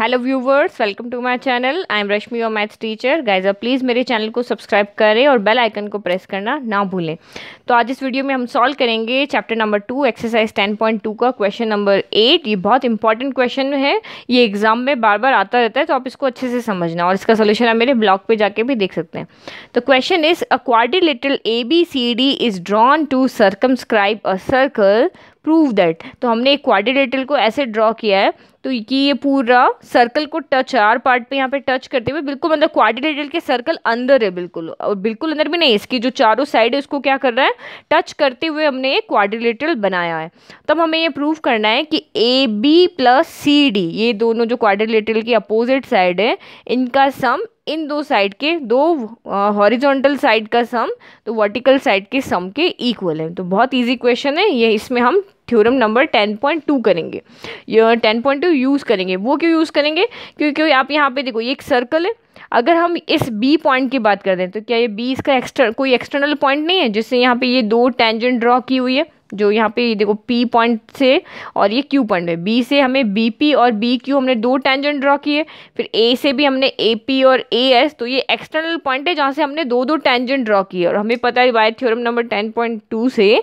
Hello viewers, welcome to my channel. I am Rashmi, your maths teacher. Guys आप please मेरे channel को subscribe करें और बेल आइकन को प्रेस करना ना भूलें। तो आज इस वीडियो में हम सॉल्व करेंगे चैप्टर नंबर 2 एक्सरसाइज 10.2 का क्वेश्चन नंबर 8। ये बहुत इंपॉर्टेंट क्वेश्चन है, ये एग्जाम में बार बार आता रहता है, तो आप इसको अच्छे से समझना और इसका सोल्यूशन आप मेरे ब्लॉग पर जाके भी देख सकते हैं। तो question is a quadrilateral ABCD is drawn to circumscribe a circle, prove that. तो हमने एक क्वाड्रिलेटरल को ऐसे ड्रॉ किया है तो कि ये पूरा सर्कल को टच, चार पार्ट पे यहाँ पे टच करते हुए, बिल्कुल मतलब क्वाड्रिलेटरल के सर्कल अंदर है, बिल्कुल और बिल्कुल अंदर भी नहीं, इसकी जो चारों साइड है उसको क्या कर रहा है, टच करते हुए हमने ये क्वाड्रिलेटरल बनाया है। तब हमें ये प्रूव करना है कि AB + CD, ये दोनों जो क्वाड्रिलेटरल की अपोजिट साइड है, इनका सम, इन दो साइड के, दो हॉरिजॉन्टल साइड का सम तो वर्टिकल साइड के सम के इक्वल है। तो बहुत इजी क्वेश्चन है ये, इसमें हम थ्योरम नंबर 10.2 करेंगे, ये 10.2 यूज़ करेंगे। वो क्यों यूज़ करेंगे? क्योंकि आप यहाँ पे देखो ये एक सर्कल है, अगर हम इस B पॉइंट की बात कर दें तो क्या ये B इसका कोई एक्सटर्नल पॉइंट नहीं है, जिससे यहाँ पे ये दो टेंजेंट ड्रॉ की हुई है, जो यहाँ पे देखो P पॉइंट से और ये Q पॉइंट है। B से हमें BP और BQ हमने दो टेंजेंट ड्रॉ किए, फिर A से भी हमने AP और AS, तो ये एक्सटर्नल पॉइंट है जहाँ से हमने दो दो टेंजेंट ड्रॉ किए। और हमें पता है बाय थ्योरम नंबर 10.2 से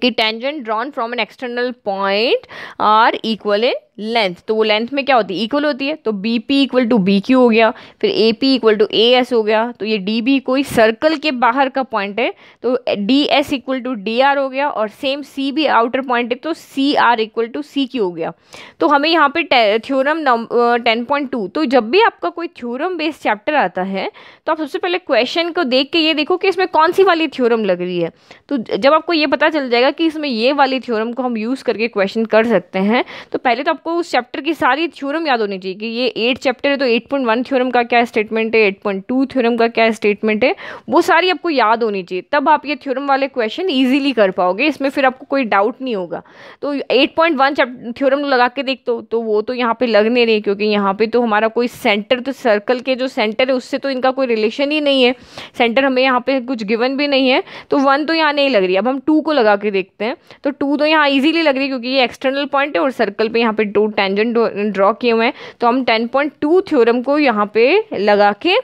कि tangent drawn from an external point are equal in length, तो वो लेंथ में क्या होती है, इक्वल होती है। तो BP = BQ हो गया, फिर AP = AS हो गया, तो ये DB कोई सर्कल के बाहर का पॉइंट है तो DS = DR हो गया, और सेम C भी आउटर पॉइंट है तो CR = CQ हो गया। तो हमें यहाँ पे थ्योरम 10.2, तो जब भी आपका कोई थ्योरम बेस्ड चैप्टर आता है तो आप सबसे पहले क्वेश्चन को देख के ये देखो कि इसमें कौन सी वाली थ्योरम लग रही है। तो जब आपको ये पता चल जाएगा कि इसमें ये वाली थ्योरम को हम यूज़ करके क्वेश्चन कर सकते हैं, तो पहले तो उस चैप्टर की सारी थ्योरम याद होनी चाहिए कि ये 8 चैप्टर है तो 8.1 थ्योरम का क्या स्टेटमेंट है, 8.2 थ्योरम का क्या स्टेटमेंट है, वो सारी आपको याद होनी चाहिए, तब आप ये थ्योरम वाले क्वेश्चन इजीली कर पाओगे, इसमें फिर आपको कोई डाउट नहीं होगा। तो 8.1 थ्योरम लगा के देख दो तो वो तो यहाँ पे लगने नहीं, क्योंकि यहाँ पे तो हमारा कोई सेंटर, तो सर्कल के जो सेंटर है उससे तो इनका कोई रिलेशन ही नहीं है, सेंटर हमें यहाँ पे कुछ गिवन भी नहीं है, तो 1 तो यहाँ नहीं लग रही। अब हम 2 को लगा के देखते हैं, तो 2 तो यहाँ ईजिली लग रही है क्योंकि ये एक्सटर्नल पॉइंट है और सर्कल पे यहाँ पे दो टेंजेंट ड्रॉ किए हुए हैं। तो हम 10.2 थ्योरम को यहाँ पे लगा के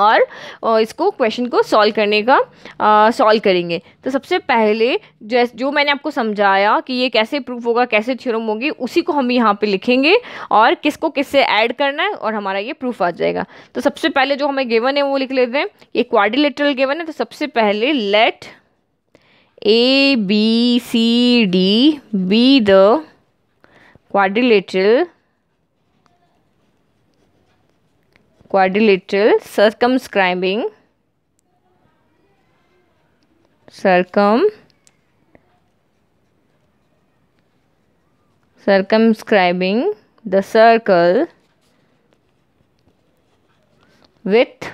और इसको क्वेश्चन को सॉल्व करने का सॉल्व करेंगे। तो सबसे पहले जो मैंने आपको समझाया कि ये कैसे प्रूफ होगा, कैसे थ्योरम होगी, उसी को हम यहाँ पे लिखेंगे और किसको किससे ऐड करना है और हमारा ये प्रूफ आ जाएगा। तो सबसे पहले जो हमें गिवन है वो लिख लेते हैं, ये क्वाड्रिलेटरल गिवन है, तो सबसे पहले let ABCD be the quadrilateral circumscribing the circle with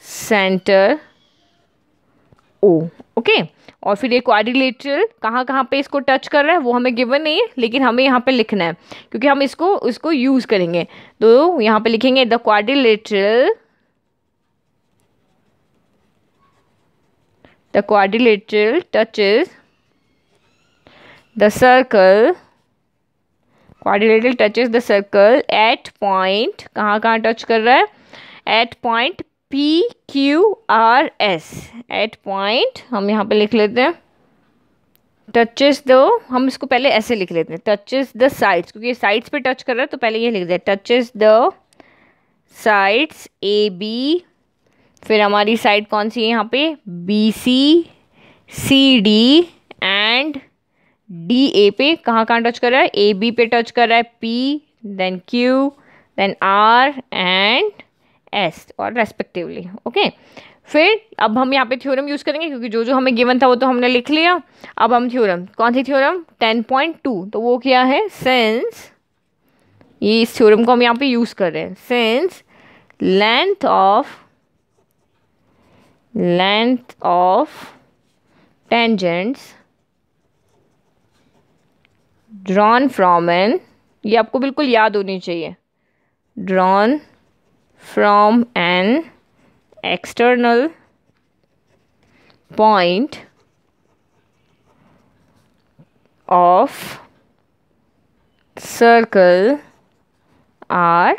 center O, okay? और फिर ये क्वाड्रिलेटरल कहाँ कहाँ पे इसको टच कर रहा है वो हमें गिवन नहीं है, लेकिन हमें यहाँ पे लिखना है क्योंकि हम इसको यूज़ करेंगे। तो यहाँ पे लिखेंगे the quadrilateral touches the circle, at point, कहाँ कहाँ टच कर रहा है, at point PQRS, at point हम यहाँ पे लिख लेते हैं टचेस द, हम इसको पहले ऐसे लिख लेते हैं टचेस द साइड्स, क्योंकि ये साइड्स पे टच कर रहा है तो पहले ये लिख दें टचेस द साइड्स AB, फिर हमारी साइड कौन सी है यहाँ पे BC CD एंड DA पे कहाँ कहाँ टच कर रहा है, AB पे टच कर रहा है, P then Q then R and S और रेस्पेक्टिवली, ओके। फिर अब हम यहाँ पे थ्योरम यूज़ करेंगे क्योंकि जो जो हमें गिवन था वो तो हमने लिख लिया। अब हम थ्योरम, कौन सी थ्योरम, 10.2, तो वो क्या है, सिंस, ये इस थ्योरम को हम यहाँ पे यूज़ कर रहे हैं, since length of tangents drawn from an, ये आपको बिल्कुल याद होनी चाहिए, drawn from an external point of circle are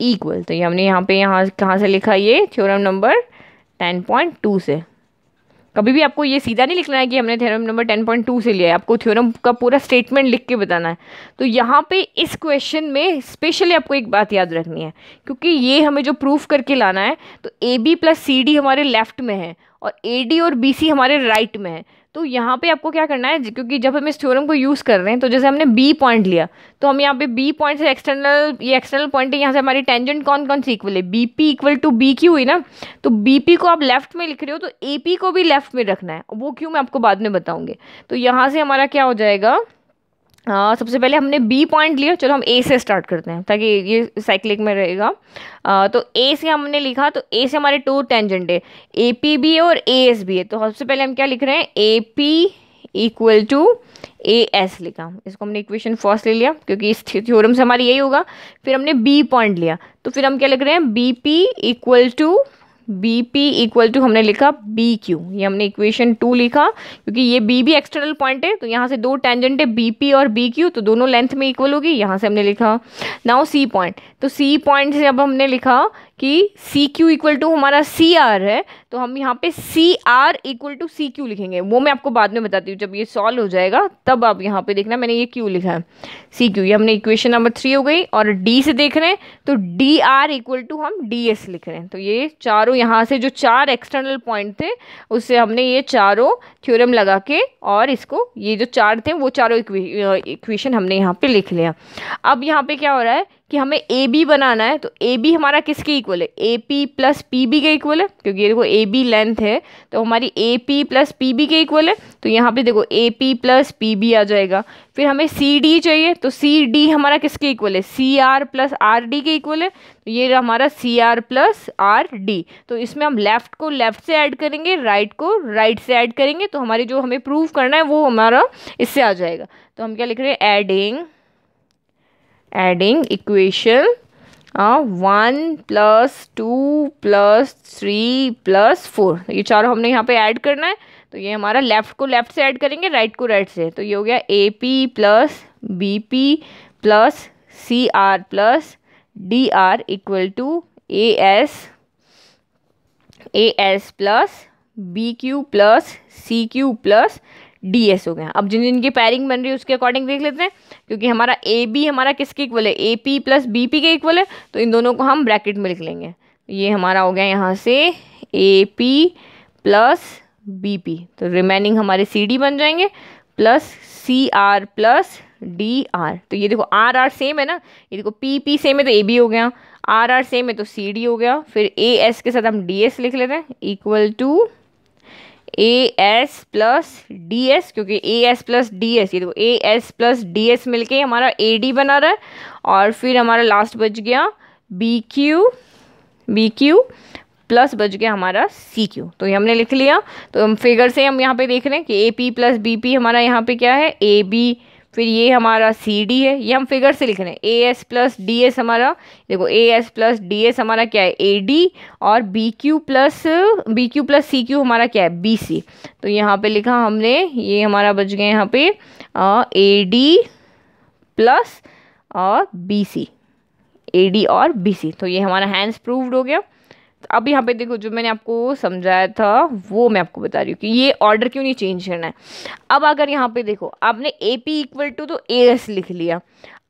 equal. तो ये हमने यहाँ पे कहाँ से लिखा, ये थ्योरम नंबर 10.2 से। कभी भी आपको ये सीधा नहीं लिखना है कि हमने थ्योरम नंबर 10.2 से लिया है, आपको थ्योरम का पूरा स्टेटमेंट लिख के बताना है। तो यहाँ पे इस क्वेश्चन में स्पेशली आपको एक बात याद रखनी है, क्योंकि ये हमें जो प्रूफ करके लाना है, तो A B plus C D हमारे लेफ्ट में है और ए डी और बी सी हमारे राइट में है। तो यहाँ पे आपको क्या करना है, क्योंकि जब हम इस थ्योरम को यूज़ कर रहे हैं, तो जैसे हमने बी पॉइंट लिया, तो हम यहाँ पे बी पॉइंट से एक्सटर्नल, ये एक्सटर्नल पॉइंट है, यहाँ से हमारी टेंजेंट कौन कौन सी इक्वल है, B P equal to B Q हुई ना। तो बी पी को आप लेफ्ट में लिख रहे हो, तो ए पी को भी लेफ्ट में रखना है, वो क्यों मैं आपको बाद में बताऊँगी। तो यहाँ से हमारा क्या हो जाएगा, सबसे पहले हमने बी पॉइंट लिया, चलो हम ए से स्टार्ट करते हैं ताकि ये साइक्लिक में रहेगा। तो ए से हमने लिखा, तो ए से हमारे टू टेंजेंट है, ए पी भी है और ए एस भी है। तो सबसे पहले हम क्या लिख रहे हैं, A P equal to A S लिखा, इसको हमने इक्वेशन फर्स्ट ले लिया क्योंकि इस थ्योरम से हमारी यही होगा। फिर हमने बी पॉइंट लिया, तो फिर हम क्या लिख रहे हैं, बी पी इक्वल टू हमने लिखा बी क्यू, ये हमने इक्वेशन 2 लिखा, क्योंकि ये बी भी एक्सटर्नल पॉइंट है, तो यहाँ से दो टेंजेंट है बी पी और बी क्यू, तो दोनों लेंथ में इक्वल होगी, यहाँ से हमने लिखा। नाउ सी पॉइंट, तो सी पॉइंट से अब हमने लिखा कि सी क्यू इक्वल टू हमारा सी आर है, तो हम यहाँ पे C R equal to C Q लिखेंगे, वो मैं आपको बाद में बताती हूँ, जब ये सॉल्व हो जाएगा तब आप यहाँ पे देखना मैंने ये क्यू लिखा है, सी क्यू, ये हमने इक्वेशन नंबर 3 हो गई। और डी से देख रहे हैं, तो डी आर इक्वल टू हम डी एस लिख रहे हैं। तो ये चारों यहाँ से जो चार एक्सटर्नल पॉइंट थे, उससे हमने ये चारों थ्योरम लगा के, और इसको ये जो चार थे वो चारों इक्वेशन हमने यहाँ पे लिख लिया। अब यहाँ पे क्या हो रहा है कि हमें ए बी बनाना है, तो ए बी हमारा किसके इक्वल है, A P plus P B के इक्वल है, क्योंकि ये देखो ए बी लेंथ है, तो हमारी A P plus P B के इक्वल है, तो यहाँ पे देखो A P plus P B आ जाएगा। फिर हमें सी डी चाहिए, तो सी डी हमारा किसके इक्वल है, C R plus R D के इक्वल है, तो ये हमारा C R plus R D, तो इसमें हम लेफ़्ट को लेफ़्ट से ऐड करेंगे, राइट को राइट से ऐड करेंगे, तो हमारी जो हमें प्रूव करना है वो हमारा इससे आ जाएगा। तो हम क्या लिख रहे हैं, एडिंग इक्वेशन 1 + 2 + 3 + 4, ये चारों हमने यहाँ पे ऐड करना है, तो ये हमारा लेफ़्ट को लेफ़्ट से ऐड करेंगे, राइट को राइट से, तो ये हो गया A P plus B P plus C R plus D R equal to A S plus B Q plus C Q plus D S हो गया। अब जिन जिनकी पैरिंग बन रही है उसके अकॉर्डिंग देख लेते हैं, क्योंकि हमारा ए बी हमारा किसके इक्वल है, A P plus B P के इक्वल है, तो इन दोनों को हम ब्रैकेट में लिख लेंगे। ये हमारा हो गया यहाँ से A P plus B P, तो रिमेनिंग हमारे सी डी बन जाएंगे, plus C R plus D R, तो ये देखो आर आर सेम है ना, ये देखो पी पी सेम है तो ए बी हो गया, आर आर सेम है तो सी डी हो गया। फिर ए एस के साथ हम डी एस लिख लेते हैं, equal to A S plus D S, क्योंकि A S plus D S, ये देखो A S plus D S मिल के हमारा ए डी बना रहा है। और फिर हमारा लास्ट बच गया बी क्यू प्लस बच गया हमारा सी क्यू, तो ये हमने लिख लिया। तो हम फिगर से हम यहाँ पे देख रहे हैं कि A P plus B P हमारा यहाँ पे क्या है, ए बी, फिर ये हमारा सी डी है, ये हम फिगर से लिख रहे हैं। A S plus D S हमारा, देखो A S plus D S हमारा क्या है, ए डी, और B Q plus C Q हमारा क्या है, बी सी, तो यहाँ पे लिखा हमने, ये हमारा बच गया यहाँ पे ए डी प्लस और बी सी, ए डी और बी सी, तो ये हमारा हैंड्स प्रूव्ड हो गया। अब यहाँ पे देखो जो मैंने आपको समझाया था वो मैं आपको बता रही हूँ कि ये ऑर्डर क्यों नहीं चेंज करना है। अब अगर यहाँ पे देखो आपने ए पी इक्वल टू तो ए एस लिख लिया,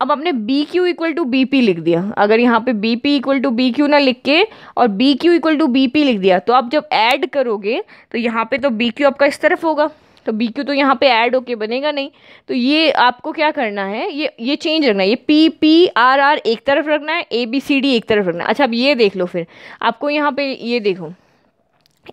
अब आपने B Q equal to B P लिख दिया, अगर यहाँ पे B P equal to B Q ना लिख के और B Q equal to B P लिख दिया, तो आप जब ऐड करोगे तो यहाँ पे तो बी क्यू आपका इस तरफ होगा, तो बी क्यू तो यहाँ पे ऐड होके बनेगा नहीं, तो ये आपको क्या करना है, ये चेंज रखना है, ये पी पी आर आर एक तरफ रखना है, ए बी सी डी एक तरफ रखना है। अच्छा अब ये देख लो, फिर आपको यहाँ पे ये देखो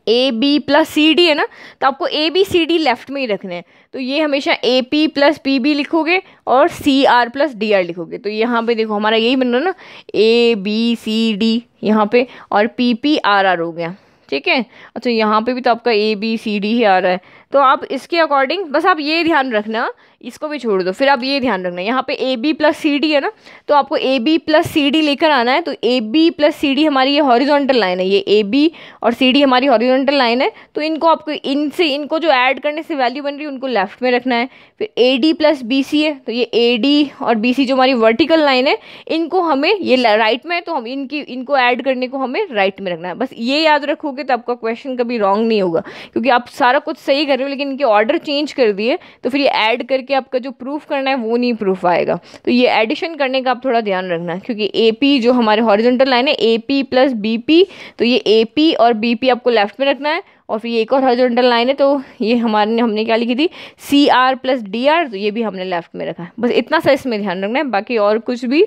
A B plus C D है ना, तो आपको A B C D left में ही रखना है, तो ये हमेशा A P plus P B लिखोगे और C R plus D R लिखोगे, तो यहाँ पे देखो हमारा यही बन रहा है ना, ए बी सी डी यहाँ पे और पी पी आर आर हो गया, ठीक है। अच्छा यहाँ पे भी तो आपका ए बी सी डी ही आ रहा है, तो आप इसके अकॉर्डिंग बस आप ये ध्यान रखना, इसको भी छोड़ दो, फिर आप ये ध्यान रखना यहाँ पे A B plus C D है ना, तो आपको A B plus C D लेकर आना है। तो A B plus C D हमारी ये हॉरिजॉन्टल लाइन है, ये ए बी और सी डी हमारी हॉरिजॉन्टल लाइन है। तो इनको आपको इनसे इनको जो ऐड करने से वैल्यू बन रही है उनको लेफ्ट में रखना है। फिर A D plus B C है, तो ये ए डी और बी सी जो हमारी वर्टिकल लाइन है इनको हमें, ये राइट में है तो हम इनको ऐड करने को हमें राइट में रखना है। बस ये याद रखोगे तो आपका क्वेश्चन कभी रॉन्ग नहीं होगा, क्योंकि आप सारा कुछ सही कर रहे हो लेकिन इनके ऑर्डर चेंज कर दिए तो फिर ये ऐड करके आपका जो प्रूफ करना है वो नहीं प्रूफ आएगा। तो ये एडिशन करने का आप थोड़ा ध्यान रखना, क्योंकि ए पी जो हमारे हॉरिजॉन्टल लाइन है A P plus B P, तो ये ए पी और बी पी आपको लेफ्ट में रखना है। और फिर एक और हॉरिजॉन्टल लाइन है तो ये हमने क्या लिखी थी C R plus D R, तो ये भी हमने लेफ्ट में रखा है। बस इतना सा इसमें ध्यान रखना है, बाकी और कुछ भी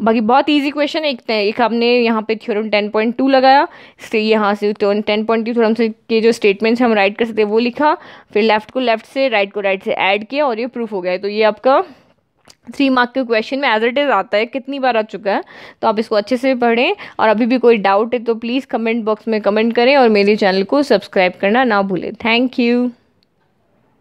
बाकी बहुत इजी क्वेश्चन है। एक हमने यहाँ पे थ्योरम 10.2 लगाया, इससे यहाँ से 10.2 थ्योरम से के जो स्टेटमेंट्स हम राइट कर सकते हैं वो लिखा, फिर लेफ्ट को लेफ्ट से राइट को राइट से ऐड किया और ये प्रूफ हो गया। तो ये आपका 3 मार्क के क्वेश्चन में एज इट इज़ आता है, कितनी बार आ चुका है, तो आप इसको अच्छे से पढ़ें। और अभी भी कोई डाउट है तो प्लीज़ कमेंट बॉक्स में कमेंट करें और मेरे चैनल को सब्सक्राइब करना ना भूलें। Thank you.